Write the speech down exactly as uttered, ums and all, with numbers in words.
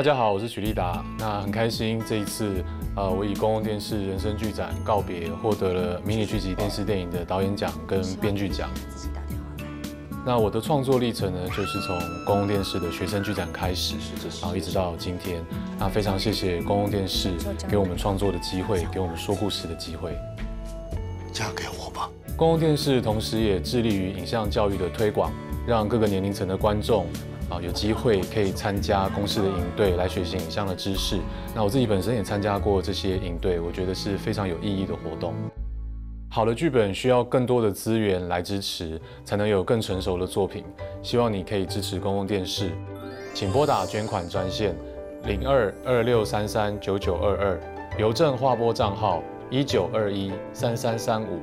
大家好，我是许立达。那很开心，这一次，呃，我以公共电视人生剧展告别，获得了迷你剧集电视电影的导演奖跟编剧奖。那我的创作历程呢，就是从公共电视的学生剧展开始，然后一直到今天。那非常谢谢公共电视给我们创作的机会，给我们说故事的机会。嫁给我吧！公共电视同时也致力于影像教育的推广，让各个年龄层的观众。 啊，有机会可以参加公视的营队来学习影像的知识。那我自己本身也参加过这些营队，我觉得是非常有意义的活动。好的剧本需要更多的资源来支持，才能有更成熟的作品。希望你可以支持公共电视，请拨打捐款专线零二二六三三九九二二，邮政划拨账号一九二一三三三五。